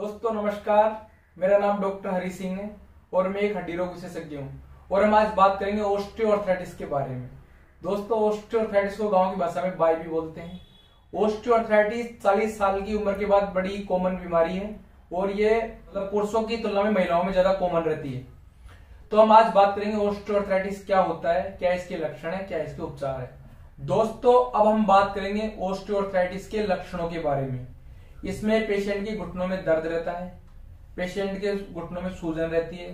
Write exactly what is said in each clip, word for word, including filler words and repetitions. दोस्तों नमस्कार, मेरा नाम डॉक्टर हरि सिंह है और मैं एक हड्डी रोग विशेषज्ञ हूँ और हम आज बात करेंगे ऑस्टियोआर्थराइटिस के बारे में। दोस्तों ऑस्टियोआर्थराइटिस को गांव की भाषा में बाई भी बोलते हैं। ऑस्टियोआर्थराइटिस चालीस साल की उम्र के बाद बड़ी कॉमन बीमारी है और ये मतलब पुरुषों की तुलना में महिलाओं में ज्यादा कॉमन रहती है। तो हम आज बात करेंगे ऑस्टियोआर्थराइटिस क्या होता है, क्या इसके लक्षण है, क्या इसके उपचार है। दोस्तों अब हम बात करेंगे ऑस्टियोआर्थराइटिस के लक्षणों के बारे में। इसमें पेशेंट के घुटनों में दर्द रहता है, पेशेंट के घुटनों में सूजन रहती है,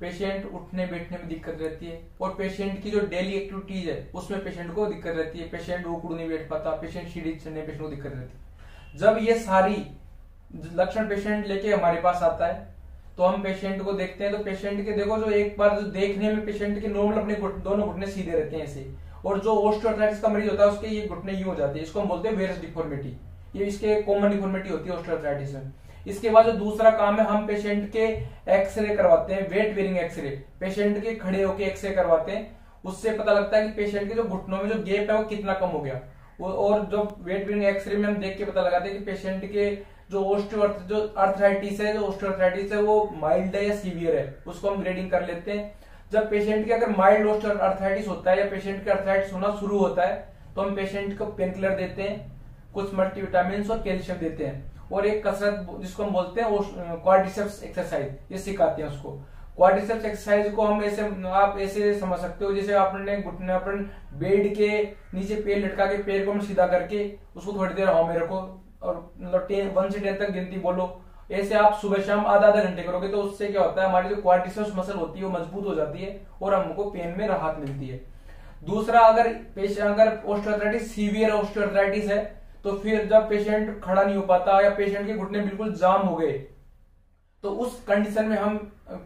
पेशेंट उठने बैठने में दिक्कत रहती है और पेशेंट की जो डेली एक्टिविटीज है उसमें पेशेंट को दिक्कत रहती है। पेशेंट उठ नहीं बैठ पाता, पेशेंट सीढ़ी चढ़ने पेशेंट को दिक्कत रहती है। जब ये सारी लक्षण पेशेंट लेके हमारे पास आता है तो हम पेशेंट को देखते हैं तो पेशेंट के देखो जो एक बार जो देखने में पेशेंट के नॉर्मल अपने दोनों घुटने सीधे रहते हैं ऐसे, और जो ऑस्टियोआर्थराइटिस का मरीज होता है उसके ये घुटने यूं हो जाते हैं। इसको हम बोलते हैं वेरिस डिफॉर्मिटी, ये इसके कॉमन डिफॉर्मिटी होती है ऑस्टियोआर्थराइटिस में। इसके बाद जो दूसरा काम है, हम पेशेंट के एक्सरे करवाते हैं, वेट बेरिंग एक्सरे। पेशेंट के खड़े होकर एक्सरे करवाते हैं, उससे पता लगता है कि पेशेंट के जो घुटनों में जो गैप है वो कितना कम हो गया। और जो वेट बेरिंग एक्सरे में हम देख के पता लगाते हैं कि पेशेंट के जो ऑस्टियोआर्थराइटिस जो आर्थराइटिस है जो ऑस्टियोआर्थराइटिस है वो माइल्ड है या सीवियर है, उसको हम ग्रेडिंग कर लेते हैं। जब पेशेंट के अगर माइल्ड ऑस्टियोआर्थराइटिस होता है या पेशेंट का आर्थराइटिस होना शुरू होता है तो हम पेशेंट को पेन किलर देते हैं, कुछ मल्टीविटामिन और कैल्शियम देते हैं और एक कसरत जिसको हम बोलते हैं क्वाड्रिसेप्स एक्सरसाइज, ये सिखाते हैं उसको। क्वाड्रिसेप्स एक्सरसाइज को हम ऐसे आप ऐसे समझ सकते हो जैसे आपने घुटने अपन बेड के नीचे पैर लटका के पैर को हम सीधा करके उसको थोड़ी देर हवा में रखो और मतलब वन से टेन तक गिनती बोलो। ऐसे आप सुबह शाम आधा आधा घंटे करोगे तो उससे क्या होता है, हमारी जो क्वाड्रिसेप्स मसल होती है वो मजबूत हो जाती है और हमको पेन में राहत मिलती है। दूसरा, अगर पेशेंट अगर ऑस्टियोआर्थराइटिस सीवियर ऑस्टियोआर्थराइटिस है तो फिर जब पेशेंट खड़ा नहीं हो पाता या पेशेंट के घुटने बिल्कुल जाम हो गए तो उस कंडीशन में हम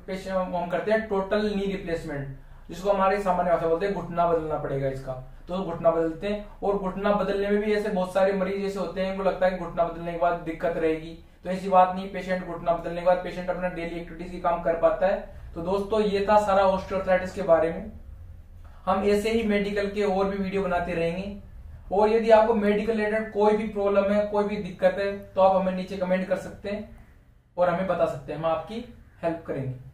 पेशेंट हम करते हैं टोटल नी रिप्लेसमेंट, जिसको हमारे सामान्य भाषा बोलते हैं घुटना बदलना पड़ेगा इसका। तो घुटना बदलते हैं और घुटना बदलने में भी ऐसे बहुत सारे मरीज ऐसे होते हैं इनको लगता है कि घुटना बदलने के बाद दिक्कत रहेगी, तो ऐसी बात नहीं। पेशेंट घुटना बदलने के बाद पेशेंट अपना डेली एक्टिविटीज की काम कर पाता है। तो दोस्तों ये था सारा ऑस्टियोआर्थराइटिस के बारे में। हम ऐसे ही मेडिकल के और भी वीडियो बनाते रहेंगे और यदि आपको मेडिकल रिलेटेड कोई भी प्रॉब्लम है, कोई भी दिक्कत है तो आप हमें नीचे कमेंट कर सकते हैं और हमें बता सकते हैं, हम आपकी हेल्प करेंगे।